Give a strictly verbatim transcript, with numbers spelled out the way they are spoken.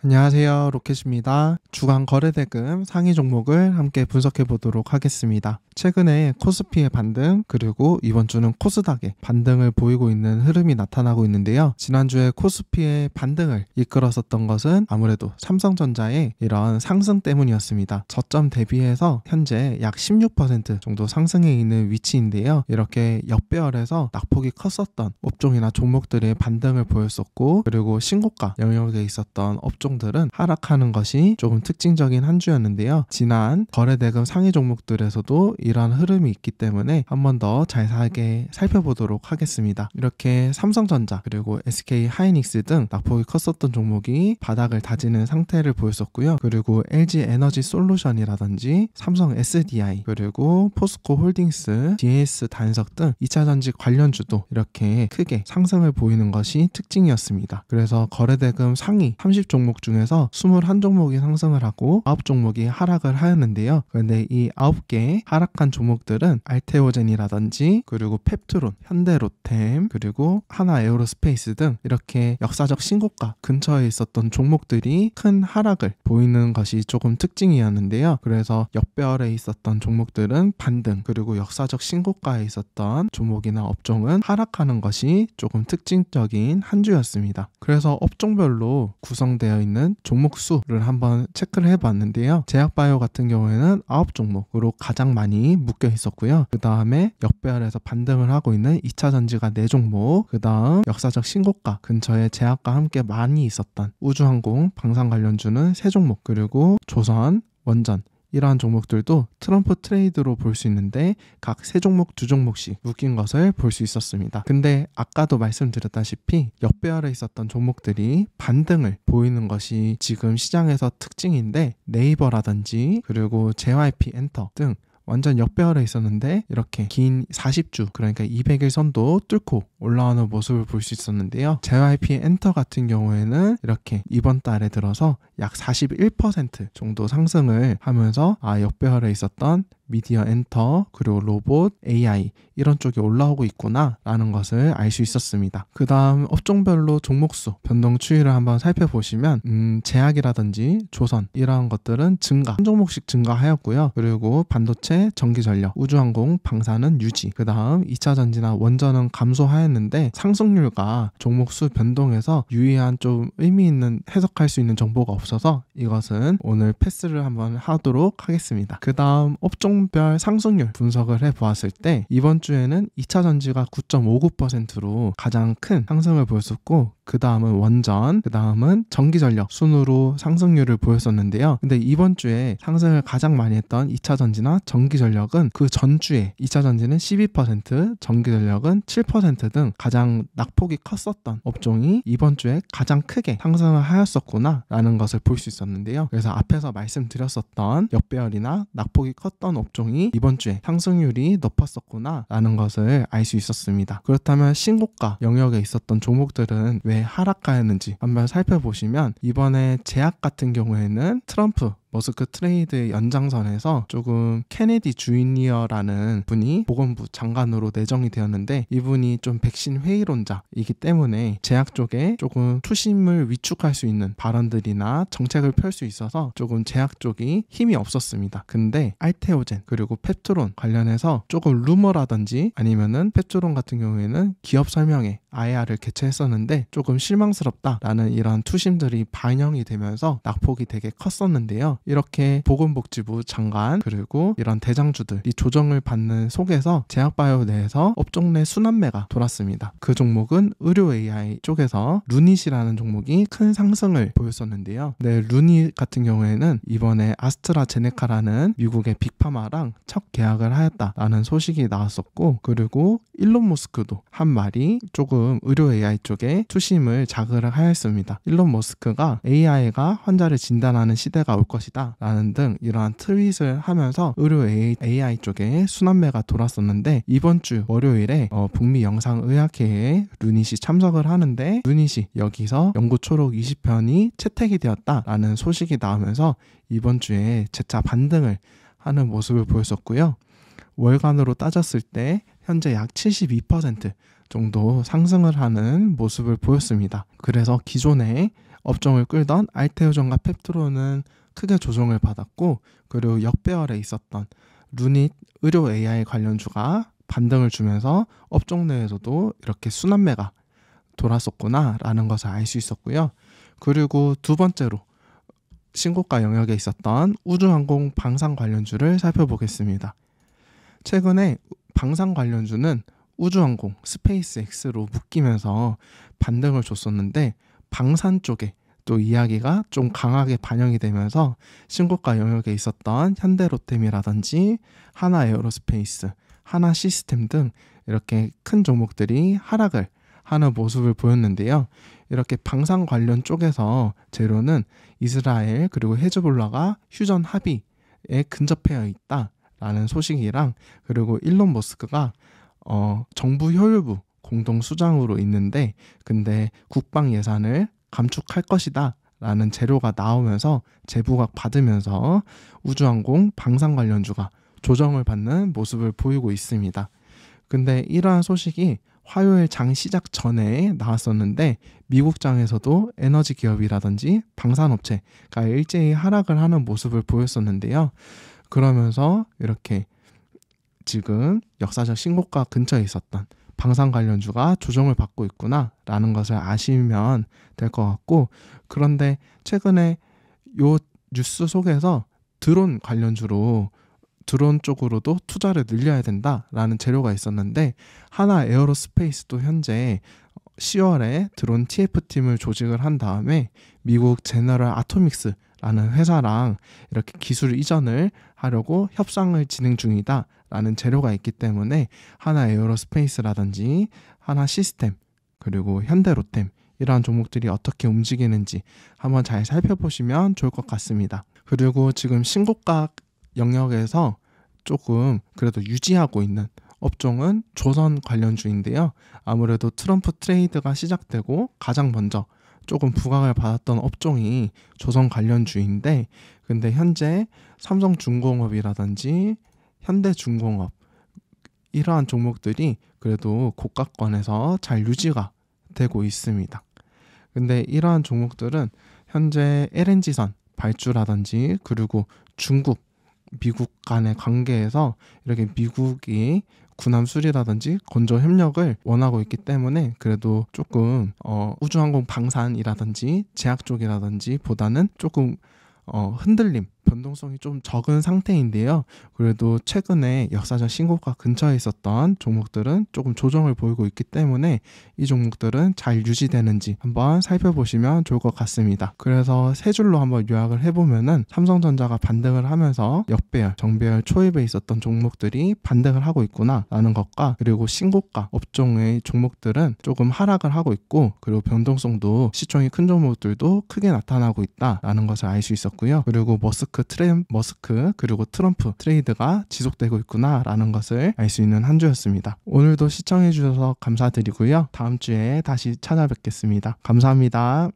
안녕하세요, 로켓입니다. 주간 거래대금 상위 종목을 함께 분석해 보도록 하겠습니다. 최근에 코스피의 반등, 그리고 이번 주는 코스닥의 반등을 보이고 있는 흐름이 나타나고 있는데요. 지난주에 코스피의 반등을 이끌었었던 것은 아무래도 삼성전자의 이런 상승 때문이었습니다. 저점 대비해서 현재 약 십육 퍼센트 정도 상승해 있는 위치인데요. 이렇게 역배열에서 낙폭이 컸었던 업종이나 종목들의 반등을 보였었고, 그리고 신고가 영역에 있었던 업종 들은 하락하는 것이 조금 특징적인 한 주였는데요. 지난 거래대금 상위 종목들에서도 이러한 흐름이 있기 때문에 한 번 더 자세하게 살펴보도록 하겠습니다. 이렇게 삼성전자 그리고 에스케이하이닉스 등 낙폭이 컸었던 종목이 바닥을 다지는 상태를 보였었고요. 그리고 엘지에너지솔루션이라든지 삼성에스디아이 그리고 포스코홀딩스, 디에스단석 등 이차전지 관련주도 이렇게 크게 상승을 보이는 것이 특징이었습니다. 그래서 거래대금 상위 삼십 종목 중에서 이십일 종목이 상승을 하고 구 종목이 하락을 하였는데요. 그런데 이 아홉 개의 하락한 종목들은 알테오젠이라든지 그리고 펩트론, 현대로템, 그리고 하나에어로스페이스 등 이렇게 역사적 신고가 근처에 있었던 종목들이 큰 하락을 보이는 것이 조금 특징이었는데요. 그래서 역배열에 있었던 종목들은 반등, 그리고 역사적 신고가에 있었던 종목이나 업종은 하락하는 것이 조금 특징적인 한 주였습니다. 그래서 업종별로 구성되어 있는 종목 수를 한번 체크를 해봤는데요. 제약바이오 같은 경우에는 구 종목으로 가장 많이 묶여 있었고요. 그 다음에 역배열에서 반등을 하고 있는 이차전지가 사 종목, 그 다음 역사적 신고가 근처에 제약과 함께 많이 있었던 우주항공, 방산 관련주는 삼 종목, 그리고 조선, 원전, 이러한 종목들도 트럼프 트레이드로 볼 수 있는데 각 삼 종목, 두 종목씩 묶인 것을 볼 수 있었습니다. 근데 아까도 말씀드렸다시피 역배열에 있었던 종목들이 반등을 보이는 것이 지금 시장에서 특징인데, 네이버라든지 그리고 제이와이피 엔터 등 완전 역배열에 있었는데 이렇게 긴 사십 주, 그러니까 이백 일 선도 뚫고 올라오는 모습을 볼 수 있었는데요. 제이와이피 엔터 같은 경우에는 이렇게 이번 달에 들어서 약 사십일 퍼센트 정도 상승을 하면서 아 역배열에 있었던 미디어 엔터, 그리고 로봇, 에이아이 이런 쪽이 올라오고 있구나 라는 것을 알 수 있었습니다. 그 다음 업종별로 종목수 변동 추이를 한번 살펴보시면 음, 제약이라든지 조선 이러한 것들은 증가, 한 종목씩 증가하였고요. 그리고 반도체, 전기전력, 우주항공, 방산은 유지, 그 다음 이차전지나 원전은 감소하였는데 상승률과 종목수 변동에서 유의한 좀 의미 있는 해석할 수 있는 정보가 없어서 이것은 오늘 패스를 한번 하도록 하겠습니다. 그 다음 업종 별 상승률 분석을 해보았을 때 이번 주에는 이차전지가 구 점 오구 퍼센트로 가장 큰 상승을 보였었고, 그 다음은 원전, 그 다음은 전기전력 순으로 상승률을 보였었는데요. 근데 이번 주에 상승을 가장 많이 했던 이차전지나 전기전력은 그 전주에 이차전지는 십이 퍼센트, 전기전력은 칠 퍼센트 등 가장 낙폭이 컸었던 업종이 이번 주에 가장 크게 상승을 하였었구나 라는 것을 볼 수 있었는데요. 그래서 앞에서 말씀드렸었던 역배열이나 낙폭이 컸던 업종이 이번 주에 상승률이 높았었구나 라는 것을 알 수 있었습니다. 그렇다면 신고가 영역에 있었던 종목들은 왜 하락하였는지 한번 살펴보시면, 이번에 제약 같은 경우에는 트럼프 머스크 트레이드의 연장선에서 조금 케네디 주니어라는 분이 보건부 장관으로 내정이 되었는데, 이분이 좀 백신 회의론자이기 때문에 제약 쪽에 조금 투심을 위축할 수 있는 발언들이나 정책을 펼 수 있어서 조금 제약 쪽이 힘이 없었습니다. 근데 알테오젠 그리고 펩트론 관련해서 조금 루머라든지 아니면은 펩트론 같은 경우에는 기업 설명회 아이알을 개최했었는데 조금 실망스럽다라는 이런 투심들이 반영이 되면서 낙폭이 되게 컸었는데요. 이렇게 보건복지부 장관 그리고 이런 대장주들이 조정을 받는 속에서 제약바이오 내에서 업종 내 순환매가 돌았습니다. 그 종목은 의료 에이아이 쪽에서 루닛이라는 종목이 큰 상승을 보였었는데요. 네, 루닛 같은 경우에는 이번에 아스트라제네카라는 미국의 빅파마랑 첫 계약을 하였다라는 소식이 나왔었고, 그리고 일론 머스크도 한 말이 조금 의료 에이아이 쪽에 투심을 자극을 하였습니다. 일론 머스크가 에이아이가 환자를 진단하는 시대가 올 것이다 라는 등 이러한 트윗을 하면서 의료 에이아이 쪽에 순환매가 돌았었는데, 이번 주 월요일에 어, 북미 영상의학회에 루닛이 참석을 하는데 루닛이 여기서 연구초록 이십 편이 채택이 되었다라는 소식이 나오면서 이번 주에 재차 반등을 하는 모습을 보였었고요. 월간으로 따졌을 때 현재 약 칠십이 퍼센트 정도 상승을 하는 모습을 보였습니다. 그래서 기존에 업종을 끌던 알테오젠과 펩트론은 크게 조정을 받았고, 그리고 역배열에 있었던 루닛 의료 에이아이 관련주가 반등을 주면서 업종 내에서도 이렇게 순환매가 돌았었구나 라는 것을 알 수 있었고요. 그리고 두 번째로 신고가 영역에 있었던 우주항공 방산 관련주를 살펴보겠습니다. 최근에 방산 관련주는 우주항공, 스페이스X로 묶이면서 반등을 줬었는데, 방산 쪽에 또 이야기가 좀 강하게 반영이 되면서 신고가 영역에 있었던 현대로템이라든지 하나에어로스페이스, 하나시스템 등 이렇게 큰 종목들이 하락을 하는 모습을 보였는데요. 이렇게 방산 관련 쪽에서 제로는 이스라엘 그리고 헤즈볼라가 휴전 합의에 근접해 있다라는 소식이랑, 그리고 일론 머스크가 어, 정부 효율부 공동수장으로 있는데 근데 국방 예산을 감축할 것이다 라는 재료가 나오면서 재부각 받으면서 우주항공 방산 관련주가 조정을 받는 모습을 보이고 있습니다. 근데 이러한 소식이 화요일 장 시작 전에 나왔었는데, 미국장에서도 에너지 기업이라든지 방산업체가 일제히 하락을 하는 모습을 보였었는데요. 그러면서 이렇게 지금 역사적 신고가 근처에 있었던 방산 관련주가 조정을 받고 있구나 라는 것을 아시면 될 것 같고, 그런데 최근에 요 뉴스 속에서 드론 관련주로 드론 쪽으로도 투자를 늘려야 된다라는 재료가 있었는데, 하나에어로스페이스도 현재 시월에 드론 티에프팀을 조직을 한 다음에 미국 제너럴아토믹스 라는 회사랑 이렇게 기술 이전을 하려고 협상을 진행 중이다 라는 재료가 있기 때문에 하나에어로스페이스라든지 하나시스템 그리고 현대로템, 이러한 종목들이 어떻게 움직이는지 한번 잘 살펴보시면 좋을 것 같습니다. 그리고 지금 신고가 영역에서 조금 그래도 유지하고 있는 업종은 조선 관련주인데요. 아무래도 트럼프 트레이드가 시작되고 가장 먼저 조금 부각을 받았던 업종이 조선 관련주인데, 근데 현재 삼성중공업이라든지 현대중공업, 이러한 종목들이 그래도 고가권에서 잘 유지가 되고 있습니다. 근데 이러한 종목들은 현재 엘엔지선 발주라든지 그리고 중국, 미국 간의 관계에서 이렇게 미국이 군함 수리라든지 건조 협력을 원하고 있기 때문에 그래도 조금 어 우주항공 방산이라든지 제약 쪽이라든지 보다는 조금 어 흔들림, 변동성이 좀 적은 상태인데요. 그래도 최근에 역사적 신고가 근처에 있었던 종목들은 조금 조정을 보이고 있기 때문에 이 종목들은 잘 유지되는지 한번 살펴보시면 좋을 것 같습니다. 그래서 세 줄로 한번 요약을 해보면은, 삼성전자가 반등을 하면서 역배열, 정배열 초입에 있었던 종목들이 반등을 하고 있구나 라는 것과, 그리고 신고가 업종의 종목들은 조금 하락을 하고 있고, 그리고 변동성도 시총이 큰 종목들도 크게 나타나고 있다 라는 것을 알 수 있었고요. 그리고 머스크 트램, 머스크 그리고 트럼프 트레이드가 지속되고 있구나 라는 것을 알 수 있는 한 주였습니다. 오늘도 시청해 주셔서 감사드리고요. 다음 주에 다시 찾아뵙겠습니다. 감사합니다.